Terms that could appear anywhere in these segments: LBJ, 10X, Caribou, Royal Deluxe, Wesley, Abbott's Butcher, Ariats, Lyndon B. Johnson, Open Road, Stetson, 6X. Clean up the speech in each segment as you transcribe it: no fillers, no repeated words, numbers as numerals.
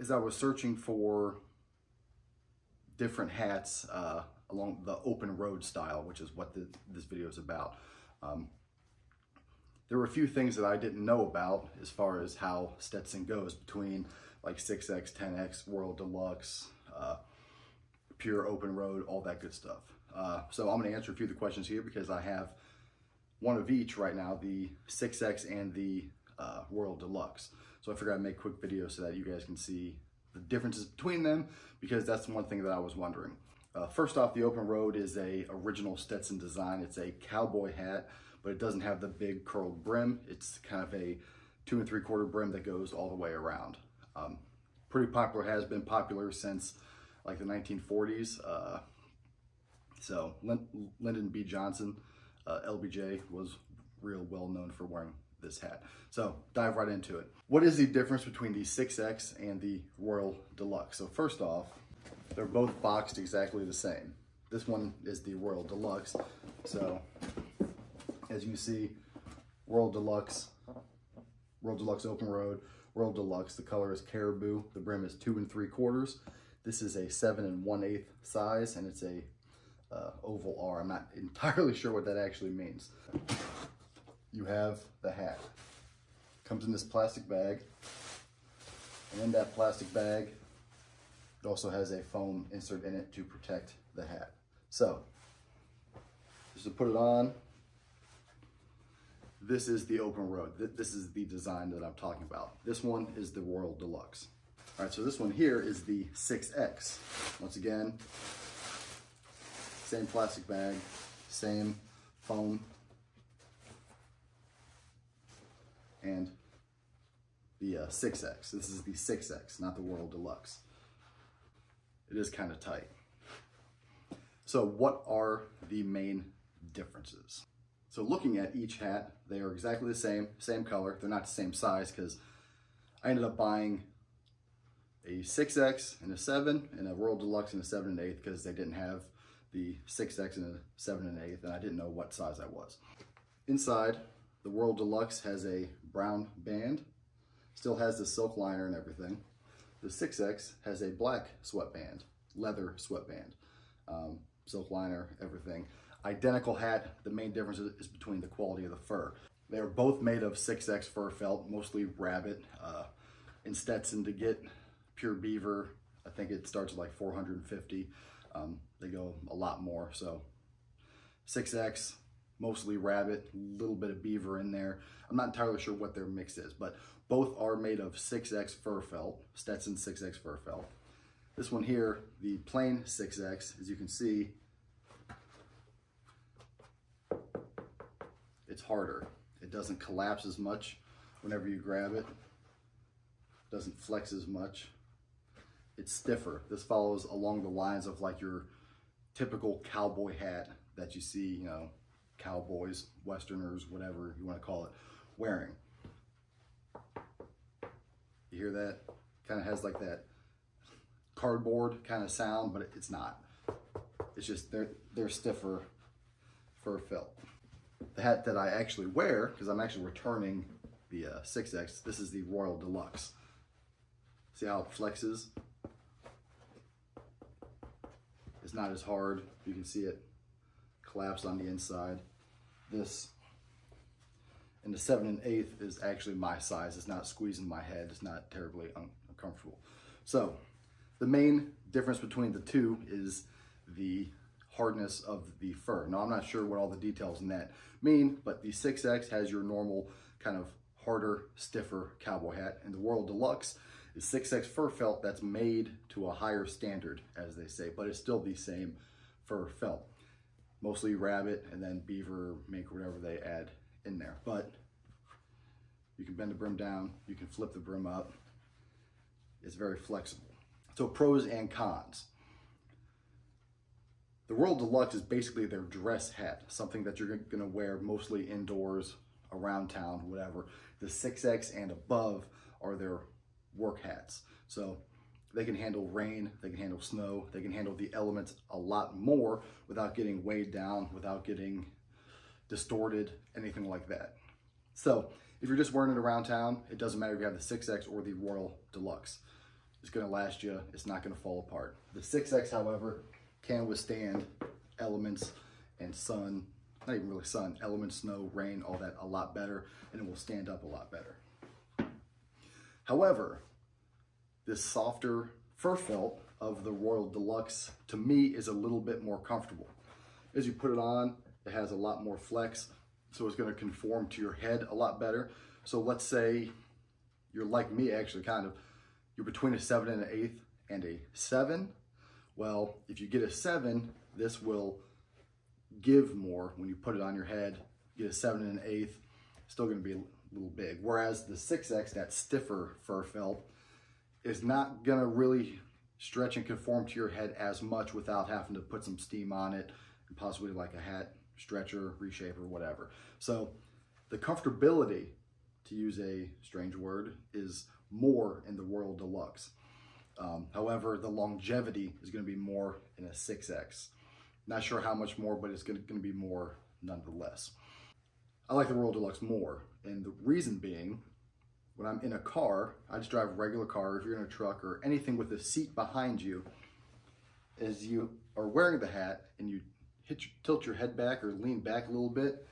is I was searching for different hats along the open road style, which is what this video is about. There were a few things that I didn't know about as far as how Stetson goes between like 6X, 10X, Royal Deluxe, pure open road, all that good stuff. So I'm gonna answer a few of the questions here because I have one of each right now, the 6X and the Royal Deluxe. So I figured I'd make a quick video so that you guys can see the differences between them, because that's one thing that I was wondering. First off, the Open Road is a original Stetson design. It's a cowboy hat, but it doesn't have the big curled brim. It's kind of a 2 3/4 brim that goes all the way around. Pretty popular, has been popular since like the 1940s. So Lyndon B. Johnson, LBJ, was real well known for wearing this hat. So dive right into it. What is the difference between the 6X and the Royal Deluxe? So first off, they're both boxed exactly the same. This one is the Royal Deluxe. So as you see, Royal Deluxe Open Road, Royal Deluxe, the color is Caribou, the brim is 2 3/4. This is a 7 1/8 size, and it's a oval R. I'm not entirely sure what that actually means. You have the hat. Comes in this plastic bag, and in that plastic bag, it also has a foam insert in it to protect the hat. So, just to put it on, this is the Open Road. This is the design that I'm talking about. This one is the Royal Deluxe. All right, so this one here is the 6X. Once again, same plastic bag, same foam, and the 6X. This is the 6X, not the Royal Deluxe. It is kind of tight. So what are the main differences? So looking at each hat, they are exactly the same color. They're not the same size, because I ended up buying a 6X and a 7 and a Royal Deluxe and a 7 1/8, because they didn't have the 6X and a 7 1/8, and I didn't know what size I was. Inside, the Royal Deluxe has a brown band, still has the silk liner and everything. The 6X has a black sweatband, leather sweatband, silk liner, everything. Identical hat. The main difference is between the quality of the fur. They are both made of 6X fur felt, mostly rabbit. In Stetson, to get pure beaver, I think it starts at like 450. They go a lot more. So 6X, mostly rabbit, little bit of beaver in there. I'm not entirely sure what their mix is, but both are made of 6X fur felt, Stetson 6X fur felt. This one here, the plain 6X, as you can see, it's harder. It doesn't collapse as much whenever you grab it. It doesn't flex as much. It's stiffer. This follows along the lines of like your typical cowboy hat that you see, you know, cowboys, Westerners, whatever you want to call it, wearing. You hear that? Kind of has like that cardboard kind of sound, but it's not. It's just they're stiffer fur felt. The hat that I actually wear, because I'm actually returning the 6X, this is the Royal Deluxe. See how it flexes? It's not as hard. You can see it collapsed on the inside. This and the 7 1/8 is actually my size. It's not squeezing my head. It's not terribly uncomfortable. So the main difference between the two is the hardness of the fur. Now, I'm not sure what all the details in that mean, but the 6X has your normal kind of harder, stiffer cowboy hat, and the Royal Deluxe is 6X fur felt that's made to a higher standard, as they say, but it's still the same fur felt. Mostly rabbit and then beaver, mink, whatever they add in there. But you can bend the brim down, you can flip the brim up. It's very flexible. So pros and cons. The Royal Deluxe is basically their dress hat, something that you're gonna wear mostly indoors, around town, whatever. The 6X and above are their work hats. So they can handle rain, they can handle snow, they can handle the elements a lot more without getting weighed down, without getting distorted, anything like that. So if you're just wearing it around town, it doesn't matter if you have the 6X or the Royal Deluxe. is going to last you. It's not going to fall apart. The 6X, however, can withstand elements and sun, not even really sun, elements, snow, rain, all that a lot better, and it will stand up a lot better. However, this softer fur felt of the Royal Deluxe, to me, is a little bit more comfortable. As you put it on, it has a lot more flex, so it's going to conform to your head a lot better. So let's say you're like me, actually, kind of, you're between a 7 1/8 and a 7. Well, if you get a 7, this will give more when you put it on your head. You get a 7 1/8, still going to be a little big. Whereas the 6X, that stiffer fur felt, is not going to really stretch and conform to your head as much without having to put some steam on it, and possibly like a hat stretcher, reshaper, whatever. So the comfortability, to use a strange word, is more in the Royal Deluxe. However, the longevity is going to be more in a 6X. Not sure how much more, but it's going to be more nonetheless. I like the Royal Deluxe more, and the reason being, when I'm in a car, I just drive a regular car. If you're in a truck or anything with a seat behind you, as you are wearing the hat and you tilt your head back or lean back a little bit,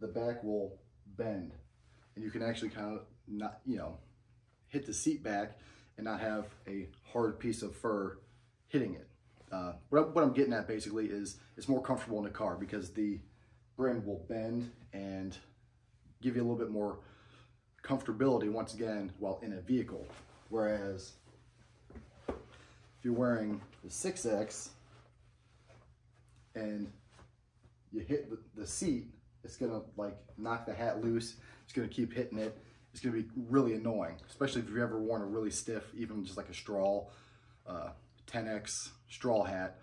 the back will bend, and you can actually kind of not, you know, hit the seat back and not have a hard piece of fur hitting it. What I'm getting at basically is it's more comfortable in a car because the brim will bend and give you a little bit more comfortability, once again, while in a vehicle. Whereas if you're wearing the 6X and you hit the seat, it's gonna like knock the hat loose. It's gonna keep hitting it. It's gonna be really annoying, especially if you've ever worn a really stiff, even just like a straw, 10X straw hat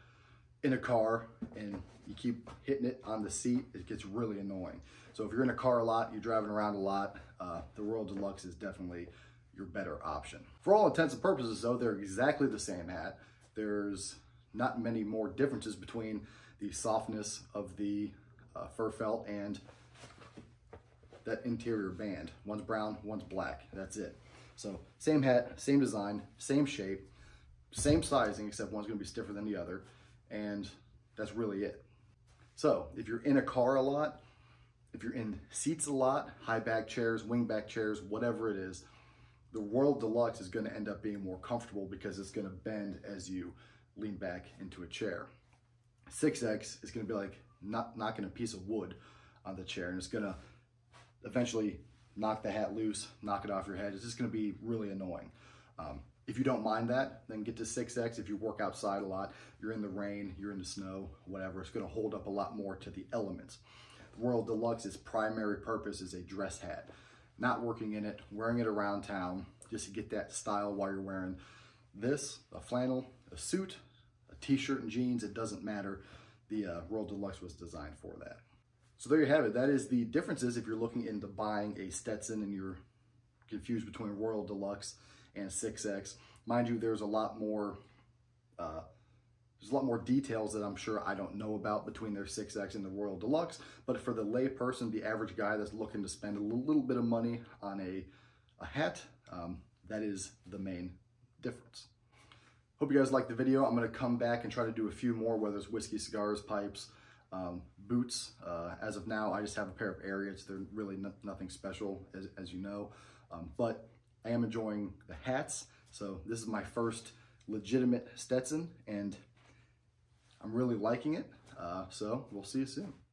in a car, and you keep hitting it on the seat, it gets really annoying. So if you're in a car a lot, you're driving around a lot, the Royal Deluxe is definitely your better option. For all intents and purposes though, they're exactly the same hat. There's not many more differences between the softness of the fur felt and that interior band. One's brown, one's black, that's it. So same hat, same design, same shape, same sizing, except one's gonna be stiffer than the other, and that's really it. So if you're in a car a lot, if you're in seats a lot, high back chairs, wing back chairs, whatever it is, the Royal Deluxe is gonna end up being more comfortable because it's gonna bend as you lean back into a chair. 6X is gonna be like knocking a piece of wood on the chair, and it's gonna eventually knock the hat loose, knock it off your head. It's just gonna be really annoying. If you don't mind that, then get to 6X. If you work outside a lot, you're in the rain, you're in the snow, whatever, it's gonna hold up a lot more to the elements. The Royal Deluxe's primary purpose is a dress hat. Not working in it, wearing it around town, just to get that style while you're wearing this, a flannel, a suit, a t-shirt and jeans, it doesn't matter. The Royal Deluxe was designed for that. So there you have it. That is the differences if you're looking into buying a Stetson and you're confused between Royal Deluxe and 6X. Mind you, there's a lot more details that I'm sure I don't know about between their 6X and the Royal Deluxe, but for the layperson, the average guy that's looking to spend a little bit of money on a hat, that is the main difference. Hope you guys liked the video. I'm going to come back and try to do a few more, whether it's whiskey, cigars, pipes, boots. As of now, I just have a pair of Ariats. They're really nothing special, as you know, but I am enjoying the hats. So this is my first legitimate Stetson, and I'm really liking it. So we'll see you soon.